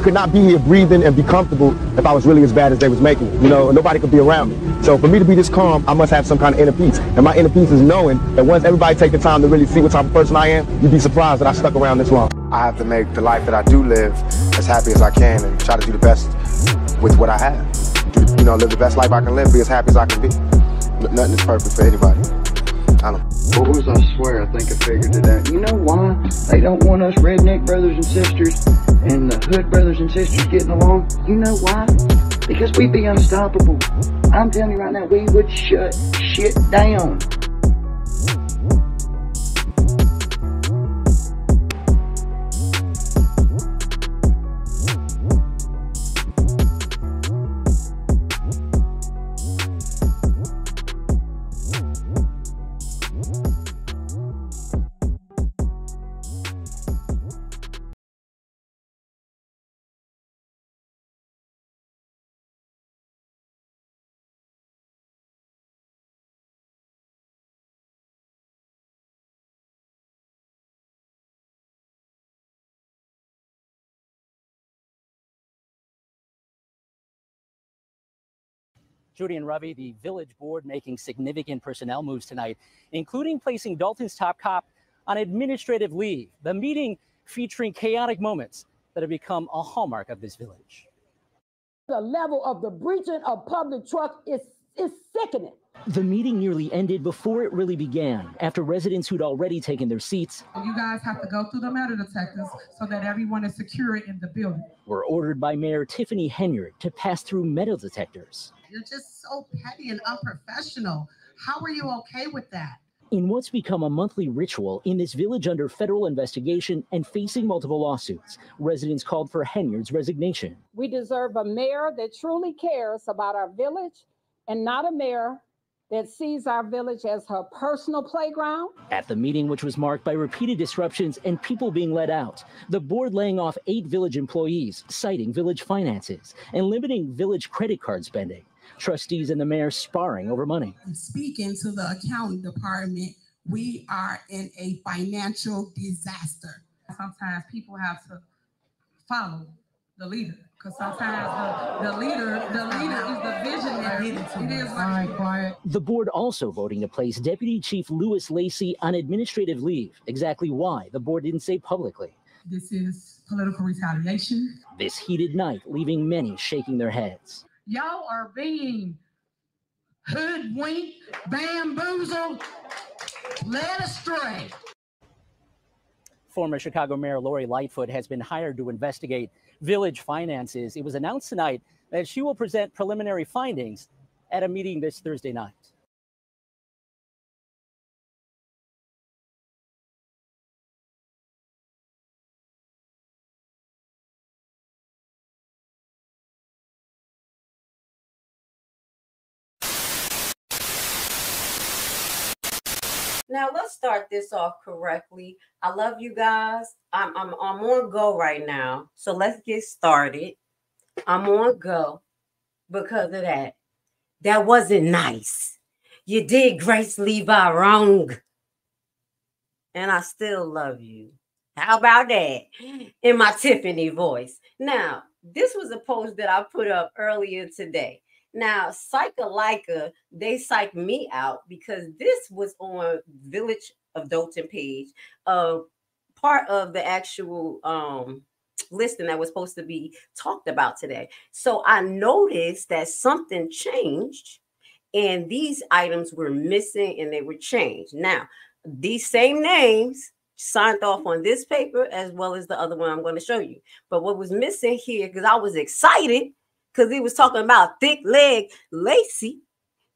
I could not be here breathing and be comfortable if I was really as bad as they was making me, you know, and nobody could be around me. So for me to be this calm, I must have some kind of inner peace. And my inner peace is knowing that once everybody take the time to really see what type of person I am, you'd be surprised that I stuck around this long. I have to make the life that I do live as happy as I can and try to do the best with what I have. Do, you know, live the best life I can live, be as happy as I can be. Nothing is perfect for anybody. I don't know. Boys, I swear, I think I figured it out. You know why they don't want us redneck brothers and sisters and the hood brothers and sisters getting along? You know why? Because we'd be unstoppable. I'm telling you right now, we would shut shit down. Judy and Ravi, the village board making significant personnel moves tonight, including placing Dolton's top cop on administrative leave. The meeting featuring chaotic moments that have become a hallmark of this village. The level of the breaching of public trust is sickening. The meeting nearly ended before it really began, after residents who'd already taken their seats. You guys have to go through the metal detectors so that everyone is secure in the building. Were ordered by Mayor Tiffany Henyard to pass through metal detectors. You're just so petty and unprofessional. How are you okay with that? In what's become a monthly ritual in this village under federal investigation and facing multiple lawsuits, residents called for Henyard's resignation. We deserve a mayor that truly cares about our village and not a mayor that sees our village as her personal playground. At the meeting, which was marked by repeated disruptions and people being let out, the board laying off 8 village employees, citing village finances, and limiting village credit card spending. Trustees and the mayor sparring over money. Speaking to the accounting department, we are in a financial disaster. Sometimes people have to follow the leader, because sometimes the leader is the visionary. It is like the board also voting to place Deputy Chief Louis Lacey on administrative leave. Exactly why the board didn't say publicly. This is political retaliation. This heated night, leaving many shaking their heads. Y'all are being hoodwinked, bamboozled, led astray. Former Chicago Mayor Lori Lightfoot has been hired to investigate village finances. It was announced tonight that she will present preliminary findings at a meeting this Thursday night. Now, let's start this off correctly. I love you guys. I'm on go right now. So let's get started. I'm on go because of that. That wasn't nice. You did Grace Levi wrong. And I still love you. How about that? In my Tiffany voice. Now, this was a post that I put up earlier today. Now, Psychalyca, they psyched me out because this was on Village of Dolton page, part of the actual listing that was supposed to be talked about today. So I noticed that something changed and these items were missing and they were changed. Now, these same names signed off on this paper as well as the other one I'm going to show you. But what was missing here, because I was excited, because he was talking about thick leg Lacey,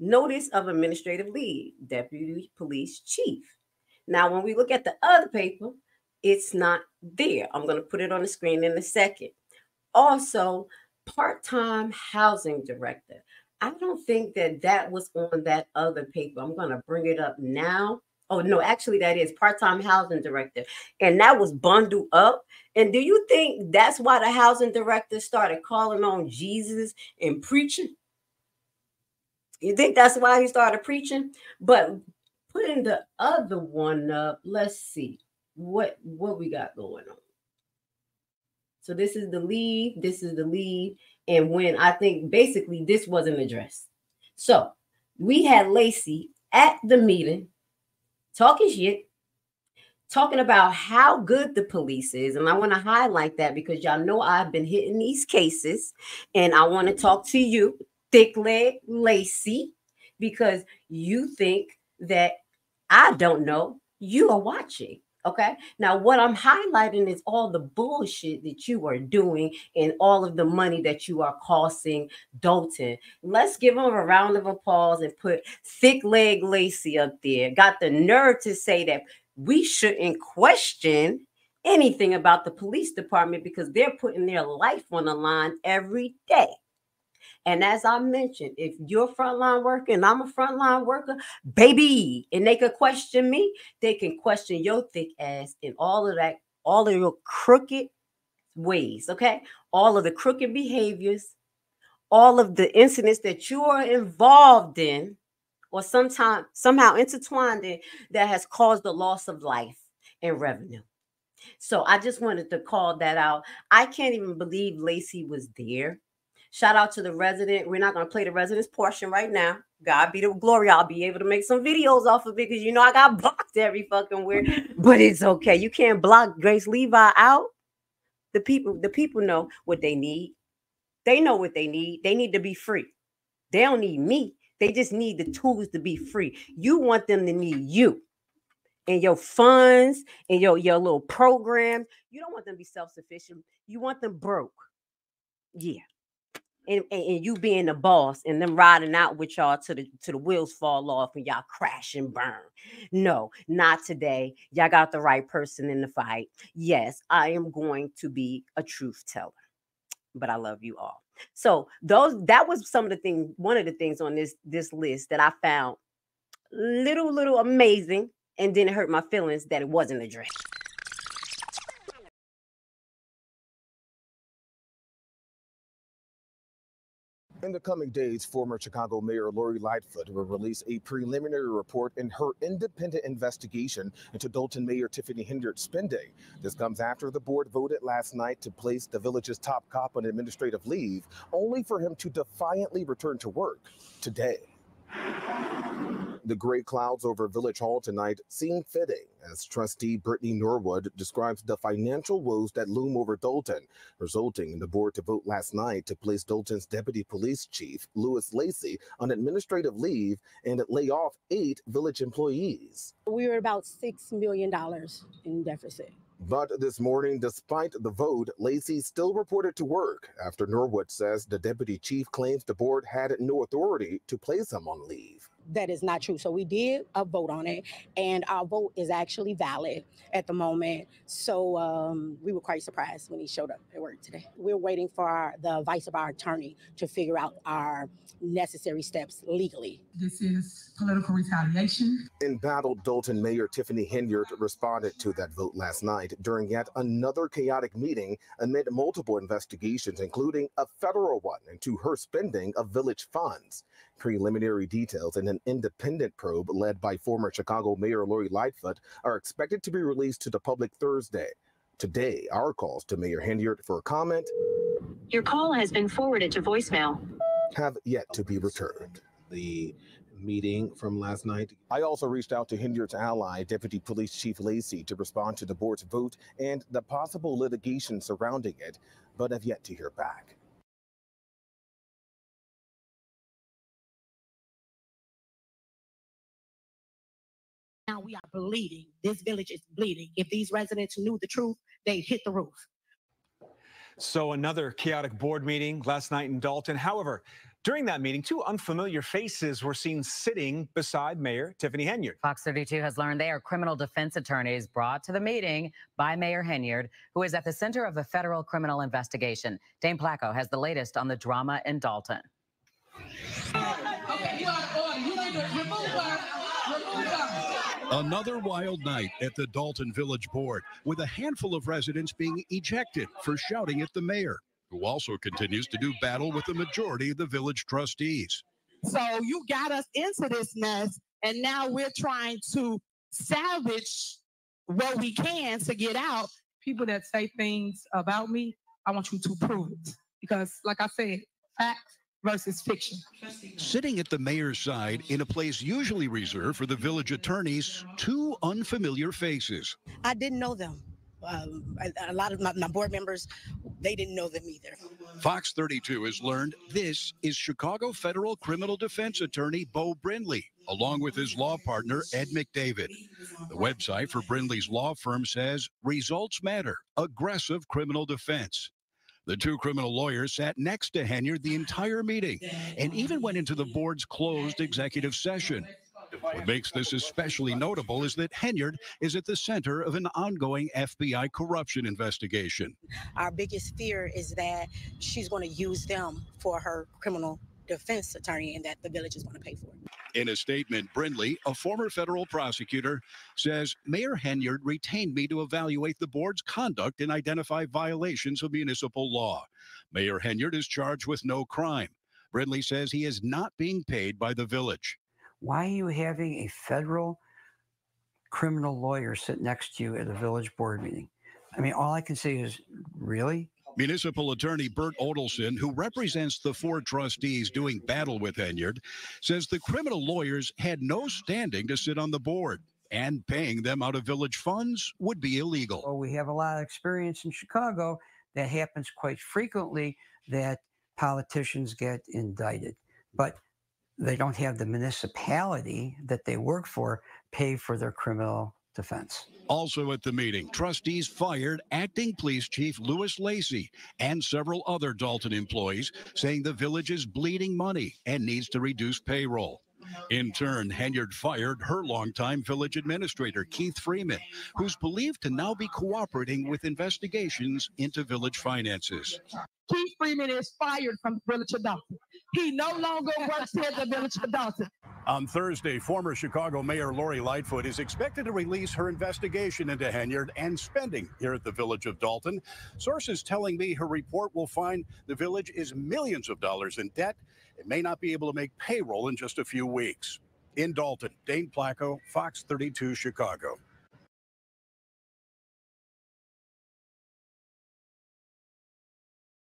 notice of administrative leave, deputy police chief. Now, when we look at the other paper, it's not there. I'm going to put it on the screen in a second. Also, part-time housing director. I don't think that that was on that other paper. I'm going to bring it up now. Oh, no, actually, that is part-time housing director. And that was bundled up. And do you think that's why the housing director started calling on Jesus and preaching? You think that's why he started preaching? But putting the other one up, let's see what we got going on. So this is the lead. This is the lead. And when I think basically this wasn't addressed. So we had Lacey at the meeting talking shit, talking about how good the police is. And I want to highlight that because y'all know I've been hitting these cases. And I want to talk to you, thick leg Lacey, because you think that I don't know. You are watching. Okay. Now, what I'm highlighting is all the bullshit that you are doing and all of the money that you are costing Dolton. Let's give him a round of applause and put thick leg Lacey up there. Got the nerve to say that we shouldn't question anything about the police department because they're putting their life on the line every day. And as I mentioned, if you're a frontline worker and I'm a frontline worker, baby, and they could question me, they can question your thick ass in all of that, all of your crooked ways, okay? All of the crooked behaviors, all of the incidents that you are involved in or somehow intertwined in that has caused the loss of life and revenue. So I just wanted to call that out. I can't even believe Lacey was there. Shout out to the resident. We're not going to play the resident's portion right now. God be the glory. I'll be able to make some videos off of it because, you know, I got blocked every fucking where. But it's okay. You can't block Grace Levi out. The people know what they need. They know what they need. They need to be free. They don't need me. They just need the tools to be free. You want them to need you and your funds and your little program. You don't want them to be self-sufficient. You want them broke. Yeah. And you being the boss and them riding out with y'all to the wheels fall off and y'all crash and burn. No, not today. Y'all got the right person in the fight. Yes, I am going to be a truth teller, but I love you all. So that was some of the things, one of the things on this list that I found little amazing and didn't hurt my feelings that it wasn't addressed. In the coming days, former Chicago Mayor Lori Lightfoot will release a preliminary report in her independent investigation into Dolton Mayor Tiffany Henyard's spending. This comes after the board voted last night to place the village's top cop on administrative leave, only for him to defiantly return to work today. The gray clouds over Village Hall tonight seem fitting, as trustee Brittany Norwood describes the financial woes that loom over Dolton, resulting in the board to vote last night to place Dolton's deputy police chief, Louis Lacey, on administrative leave and lay off 8 village employees. We were about $6 million in deficit. But this morning, despite the vote, Lacey still reported to work after Norwood says the deputy chief claims the board had no authority to place him on leave. That is not true. So we did a vote on it, and our vote is actually valid at the moment. So we were quite surprised when he showed up at work today. We're waiting for the advice of our attorney to figure out our necessary steps legally. This is political retaliation. Embattled Dolton Mayor Tiffany Henyard responded to that vote last night during yet another chaotic meeting amid multiple investigations, including a federal one into her spending of village funds. Preliminary details and an independent probe led by former Chicago Mayor Lori Lightfoot are expected to be released to the public Thursday. Today, our calls to Mayor Henyard for a comment. Your call has been forwarded to voicemail. Have yet to be returned. The meeting from last night. I also reached out to Henyard's ally, Deputy Police Chief Lacey, to respond to the board's vote and the possible litigation surrounding it, but have yet to hear back. Now we are bleeding. This village is bleeding. If these residents knew the truth, they'd hit the roof. So another chaotic board meeting last night in Dolton. However, during that meeting, 2 unfamiliar faces were seen sitting beside Mayor Tiffany Henyard. Fox 32 has learned they are criminal defense attorneys brought to the meeting by Mayor Henyard, who is at the center of a federal criminal investigation. Dane Placco has the latest on the drama in Dolton. Okay, you out of order. You need to remove her. Remove her. Another wild night at the Dolton Village Board, with a handful of residents being ejected for shouting at the mayor, who also continues to do battle with the majority of the village trustees. So you got us into this mess, and now we're trying to salvage what we can to get out. People that say things about me I want you to prove it. Because, like I said, facts versus fiction. Sitting at the mayor's side in a place usually reserved for the village attorneys, two unfamiliar faces. I didn't know them. A lot of my board members, they didn't know them either. Fox 32 has learned this is Chicago federal criminal defense attorney Beau Brindley, along with his law partner, Ed McDavid. The website for Brindley's law firm says results matter, aggressive criminal defense. The two criminal lawyers sat next to Henyard the entire meeting and even went into the board's closed executive session. What makes this especially notable is that Henyard is at the center of an ongoing FBI corruption investigation. Our biggest fear is that she's going to use them for her criminal defense attorney and that the village is going to pay for it. In a statement, Brindley, a former federal prosecutor, says, Mayor Henyard retained me to evaluate the board's conduct and identify violations of municipal law. Mayor Henyard is charged with no crime. Brindley says he is not being paid by the village. Why are you having a federal criminal lawyer sit next to you at a village board meeting? I mean, all I can say is, really? Municipal attorney Bert Odelson, who represents the four trustees doing battle with Henyard, says the criminal lawyers had no standing to sit on the board, and paying them out of village funds would be illegal. Well, we have a lot of experience in Chicago. That happens quite frequently, that politicians get indicted. But they don't have the municipality that they work for pay for their criminal defense. Also at the meeting, trustees fired acting police chief Louis Lacey and several other Dolton employees, saying the village is bleeding money and needs to reduce payroll. In turn, Henyard fired her longtime village administrator, Keith Freeman, who's believed to now be cooperating with investigations into village finances. Keith Freeman is fired from the village of Dolton. He no longer works here at the village of Dolton. On Thursday, former Chicago Mayor Lori Lightfoot is expected to release her investigation into Henyard and spending here at the village of Dolton. Sources telling me her report will find the village is millions of dollars in debt. It may not be able to make payroll in just a few weeks. In Dolton, Dane Placco, Fox 32, Chicago.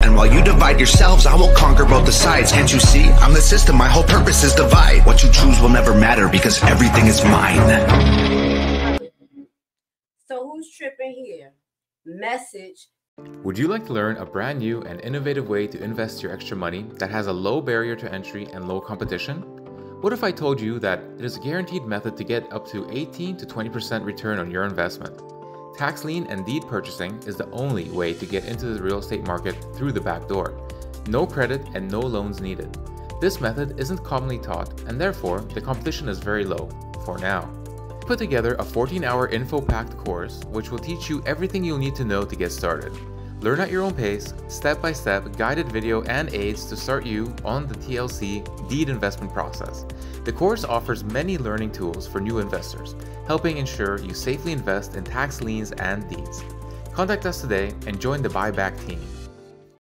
While you divide yourselves, I will conquer both the sides. Can't you see? I'm the system. My whole purpose is divide. What you choose will never matter because everything is mine. So who's tripping here? Message. Would you like to learn a brand new and innovative way to invest your extra money that has a low barrier to entry and low competition? What if I told you that it is a guaranteed method to get up to 18 to 20% return on your investment? Tax lien and deed purchasing is the only way to get into the real estate market through the back door. No credit and no loans needed. This method isn't commonly taught and therefore the competition is very low, for now. Put together a 14-hour info-packed course which will teach you everything you'll need to know to get started. Learn at your own pace, step-by-step guided video and aids to start you on the TLC deed investment process. The course offers many learning tools for new investors, helping ensure you safely invest in tax liens and deeds. Contact us today and join the buyback team.